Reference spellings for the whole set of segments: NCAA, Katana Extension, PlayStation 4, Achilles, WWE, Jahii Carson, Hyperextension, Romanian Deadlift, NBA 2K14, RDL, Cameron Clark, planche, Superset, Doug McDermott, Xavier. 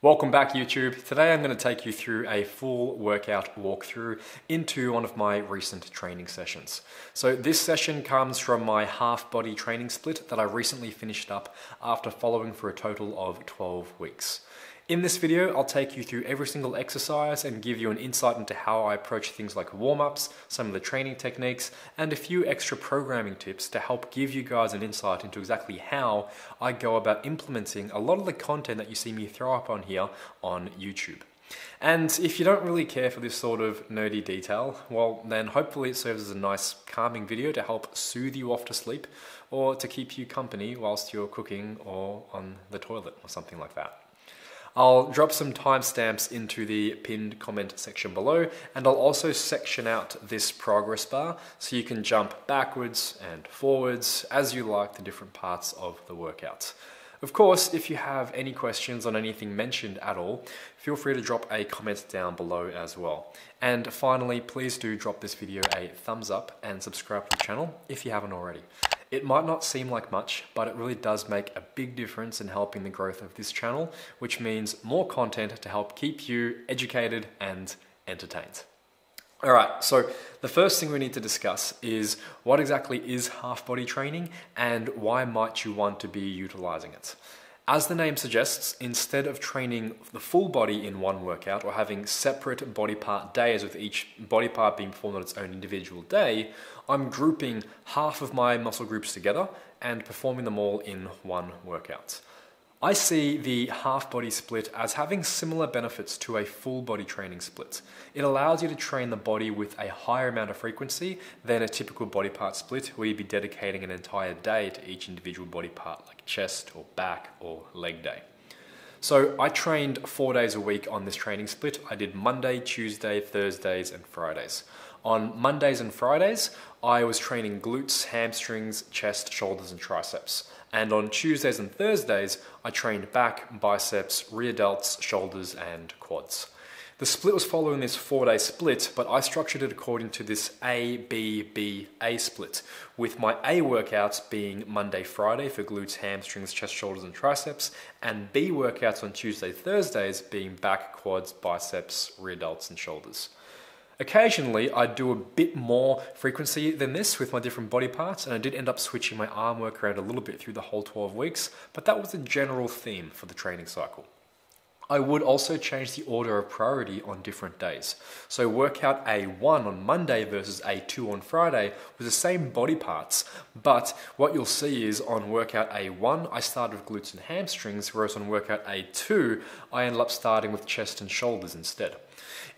Welcome back YouTube. Today I'm going to take you through a full workout walkthrough into one of my recent training sessions. So this session comes from my half body training split that I recently finished up after following for a total of 12 weeks. In this video, I'll take you through every single exercise and give you an insight into how I approach things like warm-ups, some of the training techniques, and a few extra programming tips to help give you guys an insight into exactly how I go about implementing a lot of the content that you see me throw up on here on YouTube. And if you don't really care for this sort of nerdy detail, well then hopefully it serves as a nice calming video to help soothe you off to sleep or to keep you company whilst you're cooking or on the toilet or something like that. I'll drop some timestamps into the pinned comment section below, and I'll also section out this progress bar so you can jump backwards and forwards as you like the different parts of the workout. Of course, if you have any questions on anything mentioned at all, feel free to drop a comment down below as well. And finally, please do drop this video a thumbs up and subscribe to the channel if you haven't already. It might not seem like much, but it really does make a big difference in helping the growth of this channel, which means more content to help keep you educated and entertained. All right, so the first thing we need to discuss is what exactly is half body training and why might you want to be utilizing it? As the name suggests, instead of training the full body in one workout or having separate body part days with each body part being performed on its own individual day, I'm grouping half of my muscle groups together and performing them all in one workout. I see the half body split as having similar benefits to a full body training split. It allows you to train the body with a higher amount of frequency than a typical body part split where you'd be dedicating an entire day to each individual body part like chest or back or leg day. So I trained 4 days a week on this training split. I did Monday, Tuesday, Thursdays, and Fridays. On Mondays and Fridays, I was training glutes, hamstrings, chest, shoulders, and triceps. And on Tuesdays and Thursdays, I trained back, biceps, rear delts, shoulders, and quads. The split was following this 4 day split, but I structured it according to this A, B, B, A split, with my A workouts being Monday, Friday for glutes, hamstrings, chest, shoulders, and triceps, and B workouts on Tuesday, Thursdays being back, quads, biceps, rear delts, and shoulders. Occasionally, I do a bit more frequency than this with my different body parts, and I did end up switching my arm work around a little bit through the whole 12 weeks, but that was the general theme for the training cycle. I would also change the order of priority on different days. So workout A1 on Monday versus A2 on Friday was the same body parts, but what you'll see is on workout A1, I started with glutes and hamstrings, whereas on workout A2, I ended up starting with chest and shoulders instead.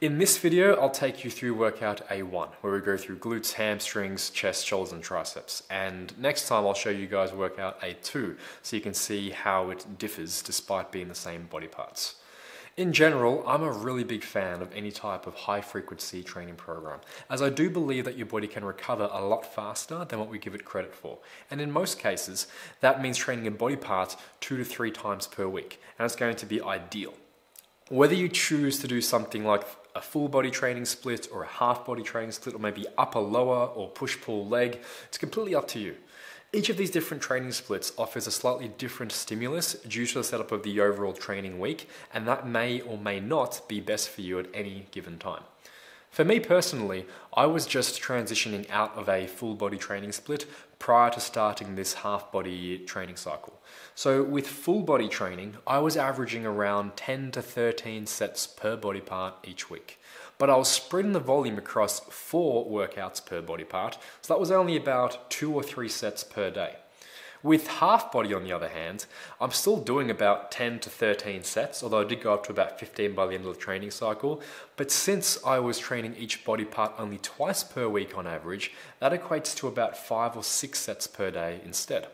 In this video, I'll take you through workout A1, where we go through glutes, hamstrings, chest, shoulders, and triceps. And next time I'll show you guys workout A2, so you can see how it differs despite being the same body parts. In general, I'm a really big fan of any type of high-frequency training program, as I do believe that your body can recover a lot faster than what we give it credit for. And in most cases, that means training a body part 2 to 3 times per week, and it's going to be ideal. Whether you choose to do something like a full body training split or a half body training split, or maybe upper, lower, or push-pull leg, it's completely up to you. Each of these different training splits offers a slightly different stimulus due to the setup of the overall training week, and that may or may not be best for you at any given time. For me personally, I was just transitioning out of a full body training split prior to starting this half body training cycle. So with full body training, I was averaging around 10 to 13 sets per body part each week. But I was spreading the volume across 4 workouts per body part, so that was only about 2 or 3 sets per day. With half body on the other hand, I'm still doing about 10 to 13 sets, although I did go up to about 15 by the end of the training cycle. But since I was training each body part only twice per week on average, that equates to about 5 or 6 sets per day instead.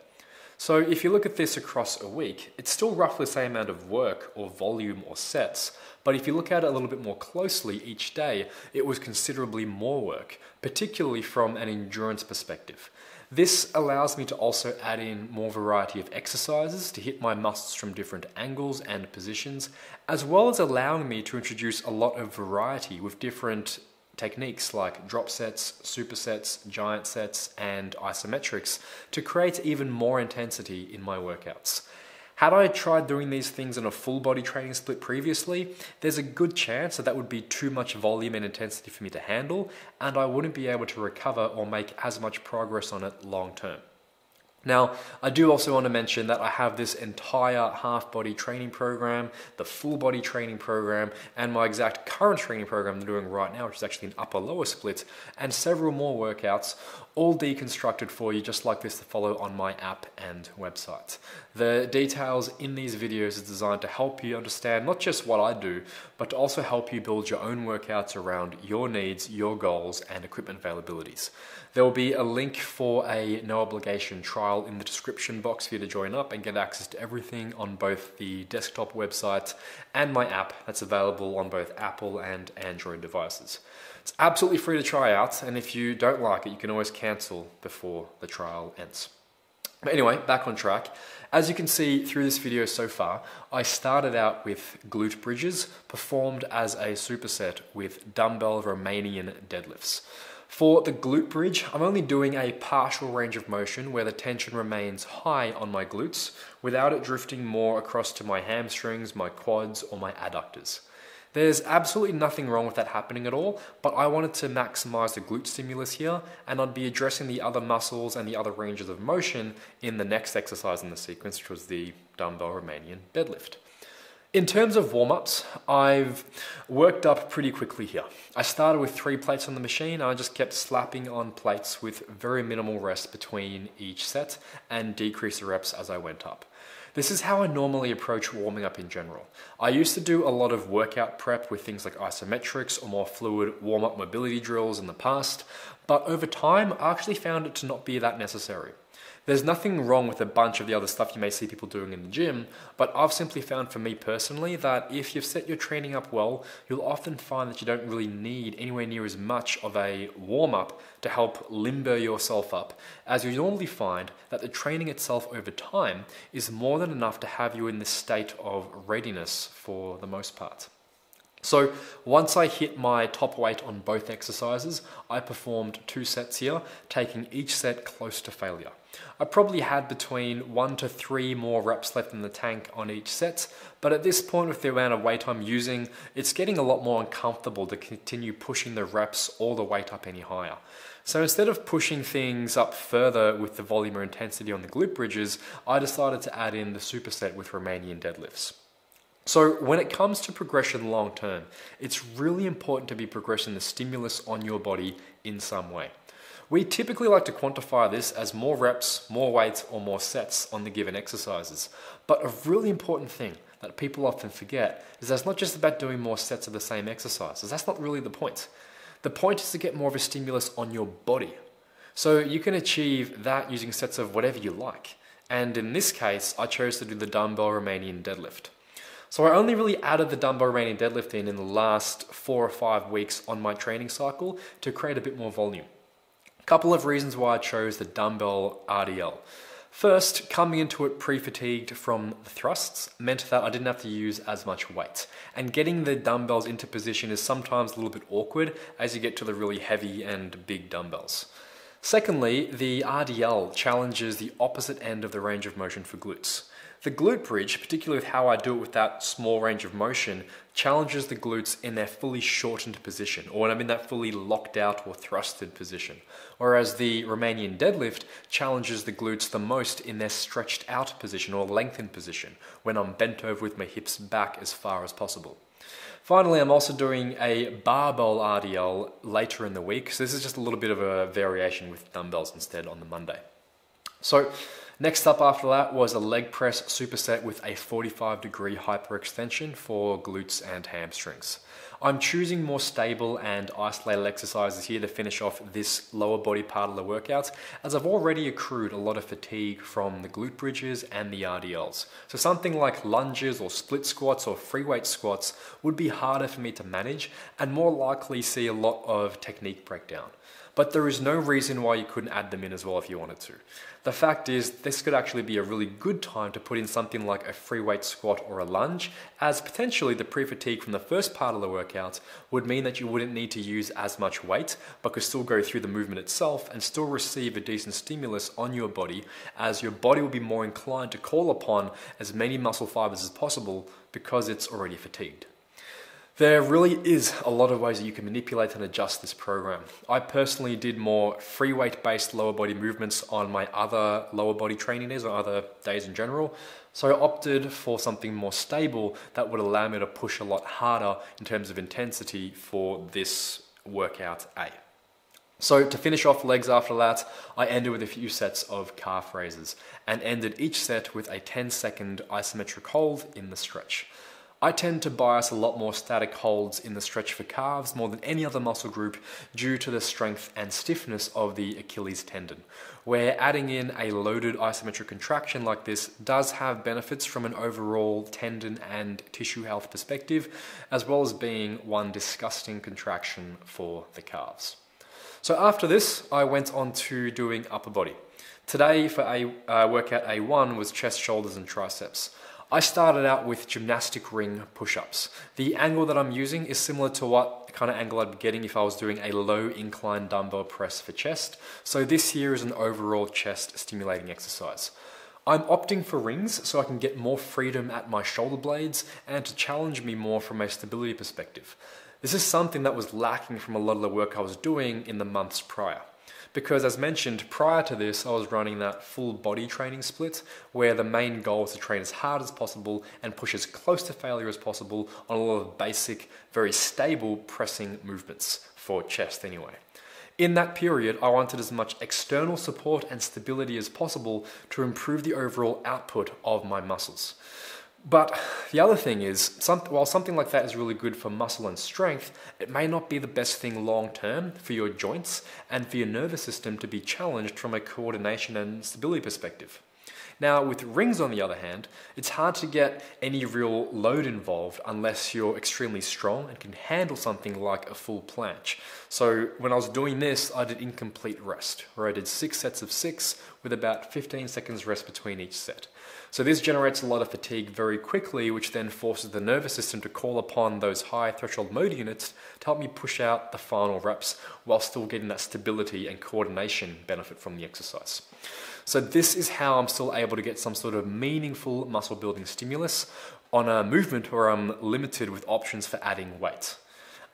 So if you look at this across a week, it's still roughly the same amount of work or volume or sets, but if you look at it a little bit more closely each day, it was considerably more work, particularly from an endurance perspective. This allows me to also add in more variety of exercises to hit my muscles from different angles and positions, as well as allowing me to introduce a lot of variety with different techniques like drop sets, supersets, giant sets, and isometrics to create even more intensity in my workouts. Had I tried doing these things in a full body training split previously, there's a good chance that would be too much volume and intensity for me to handle, and I wouldn't be able to recover or make as much progress on it long term. Now, I do also want to mention that I have this entire half body training program, the full body training program, and my exact current training program I'm doing right now, which is actually an upper lower split, and several more workouts, all deconstructed for you just like this to follow on my app and website. The details in these videos is designed to help you understand not just what I do, but to also help you build your own workouts around your needs, your goals, and equipment availabilities. There will be a link for a no obligation trial in the description box for you to join up and get access to everything on both the desktop website and my app that's available on both Apple and Android devices. It's absolutely free to try out, and if you don't like it, you can always cancel before the trial ends. But anyway, back on track. As you can see through this video so far, I started out with glute bridges performed as a superset with dumbbell Romanian deadlifts. For the glute bridge, I'm only doing a partial range of motion where the tension remains high on my glutes without it drifting more across to my hamstrings, my quads, or my adductors. There's absolutely nothing wrong with that happening at all, but I wanted to maximize the glute stimulus here, and I'd be addressing the other muscles and the other ranges of motion in the next exercise in the sequence, which was the dumbbell Romanian deadlift. In terms of warm-ups, I've worked up pretty quickly here. I started with 3 plates on the machine. I just kept slapping on plates with very minimal rest between each set and decreased the reps as I went up. This is how I normally approach warming up in general. I used to do a lot of workout prep with things like isometrics or more fluid warm-up mobility drills in the past, but over time, I actually found it to not be that necessary. There's nothing wrong with a bunch of the other stuff you may see people doing in the gym, but I've simply found for me personally that if you've set your training up well, you'll often find that you don't really need anywhere near as much of a warm-up to help limber yourself up, as you normally find that the training itself over time is more than enough to have you in this state of readiness for the most part. So once I hit my top weight on both exercises, I performed 2 sets here, taking each set close to failure. I probably had between 1 to 3 more reps left in the tank on each set, but at this point with the amount of weight I'm using, it's getting a lot more uncomfortable to continue pushing the reps or the weight up any higher. So instead of pushing things up further with the volume or intensity on the glute bridges, I decided to add in the superset with Romanian deadlifts. So when it comes to progression long term, it's really important to be progressing the stimulus on your body in some way. We typically like to quantify this as more reps, more weights, or more sets on the given exercises. But a really important thing that people often forget is that it's not just about doing more sets of the same exercises. That's not really the point. The point is to get more of a stimulus on your body. So you can achieve that using sets of whatever you like. And in this case, I chose to do the dumbbell Romanian deadlift. So I only really added the dumbbell Romanian deadlift in the last 4 or 5 weeks on my training cycle to create a bit more volume. Couple of reasons why I chose the dumbbell RDL. First, coming into it pre-fatigued from the thrusts meant that I didn't have to use as much weight. And getting the dumbbells into position is sometimes a little bit awkward as you get to the really heavy and big dumbbells. Secondly, the RDL challenges the opposite end of the range of motion for glutes. The glute bridge, particularly with how I do it with that small range of motion, challenges the glutes in their fully shortened position, or when I'm in that fully locked out or thrusted position. Whereas the Romanian deadlift challenges the glutes the most in their stretched out position or lengthened position, when I'm bent over with my hips back as far as possible. Finally, I'm also doing a barbell RDL later in the week, so this is just a little bit of a variation with dumbbells instead on the Monday. So next up after that was a leg press superset with a 45-degree hyperextension for glutes and hamstrings. I'm choosing more stable and isolated exercises here to finish off this lower body part of the workout, as I've already accrued a lot of fatigue from the glute bridges and the RDLs. So something like lunges or split squats or free weight squats would be harder for me to manage and more likely see a lot of technique breakdown. but there is no reason why you couldn't add them in as well if you wanted to. The fact is, this could actually be a really good time to put in something like a free weight squat or a lunge, as potentially the pre-fatigue from the first part of the workout would mean that you wouldn't need to use as much weight, but could still go through the movement itself and still receive a decent stimulus on your body, as your body will be more inclined to call upon as many muscle fibers as possible because it's already fatigued. There really is a lot of ways that you can manipulate and adjust this program. I personally did more free weight based lower body movements on my other lower body training days, or other days in general. So I opted for something more stable that would allow me to push a lot harder in terms of intensity for this workout A. So to finish off legs after that, I ended with a few sets of calf raises and ended each set with a 10-second isometric hold in the stretch. I tend to bias a lot more static holds in the stretch for calves more than any other muscle group due to the strength and stiffness of the Achilles tendon, where adding in a loaded isometric contraction like this does have benefits from an overall tendon and tissue health perspective, as well as being one disgusting contraction for the calves. So after this, I went on to doing upper body. Today for workout A1 was chest, shoulders and triceps. I started out with gymnastic ring push-ups. The angle that I'm using is similar to what kind of angle I'd be getting if I was doing a low incline dumbbell press for chest. So this here is an overall chest stimulating exercise. I'm opting for rings so I can get more freedom at my shoulder blades and to challenge me more from a stability perspective. This is something that was lacking from a lot of the work I was doing in the months prior. Because as mentioned, prior to this, I was running that full body training split where the main goal is to train as hard as possible and push as close to failure as possible on a lot of basic, very stable pressing movements for chest anyway. In that period, I wanted as much external support and stability as possible to improve the overall output of my muscles. But the other thing is, while something like that is really good for muscle and strength, it may not be the best thing long term for your joints and for your nervous system to be challenged from a coordination and stability perspective. Now with rings on the other hand, it's hard to get any real load involved unless you're extremely strong and can handle something like a full planche. So when I was doing this, I did incomplete rest, where I did 6 sets of 6 with about 15 seconds rest between each set. So this generates a lot of fatigue very quickly, which then forces the nervous system to call upon those high threshold motor units to help me push out the final reps while still getting that stability and coordination benefit from the exercise. So this is how I'm still able to get some sort of meaningful muscle building stimulus on a movement where I'm limited with options for adding weight.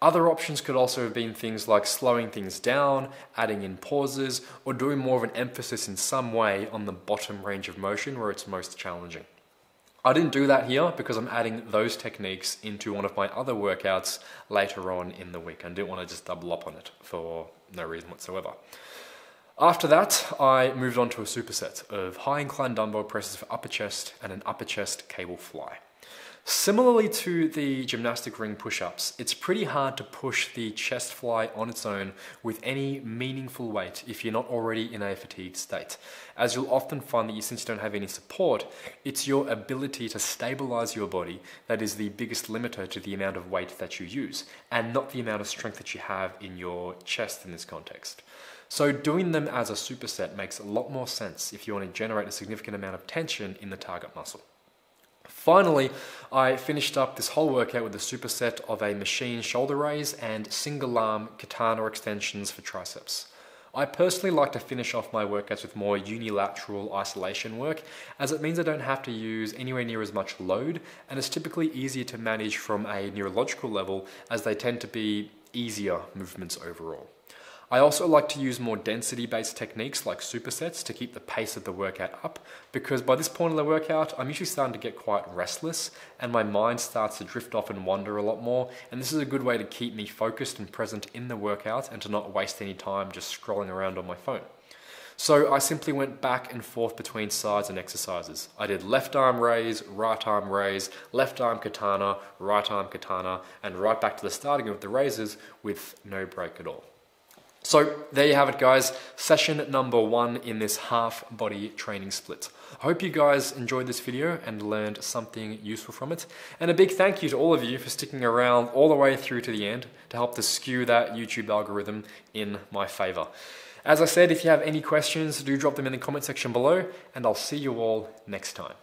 Other options could also have been things like slowing things down, adding in pauses, or doing more of an emphasis in some way on the bottom range of motion where it's most challenging. I didn't do that here because I'm adding those techniques into one of my other workouts later on in the week. I didn't want to just double up on it for no reason whatsoever. After that, I moved on to a superset of high incline dumbbell presses for upper chest and an upper chest cable fly. Similarly to the gymnastic ring push-ups, it's pretty hard to push the chest fly on its own with any meaningful weight if you're not already in a fatigued state, as you'll often find that since you don't have any support, it's your ability to stabilize your body that is the biggest limiter to the amount of weight that you use, and not the amount of strength that you have in your chest in this context. So doing them as a superset makes a lot more sense if you want to generate a significant amount of tension in the target muscle. Finally, I finished up this whole workout with a superset of a machine shoulder raise and single arm katana extensions for triceps. I personally like to finish off my workouts with more unilateral isolation work, as it means I don't have to use anywhere near as much load, and it's typically easier to manage from a neurological level as they tend to be easier movements overall. I also like to use more density-based techniques like supersets to keep the pace of the workout up, because by this point in the workout, I'm usually starting to get quite restless and my mind starts to drift off and wander a lot more, and this is a good way to keep me focused and present in the workout and to not waste any time just scrolling around on my phone. So I simply went back and forth between sides and exercises. I did left arm raise, left arm katana, and right back to the starting of the raises with no break at all. So there you have it, guys. Session number 1 in this half body training split. I hope you guys enjoyed this video and learned something useful from it. And a big thank you to all of you for sticking around all the way through to the end to help to skew that YouTube algorithm in my favor. As I said, if you have any questions, do drop them in the comment section below, and I'll see you all next time.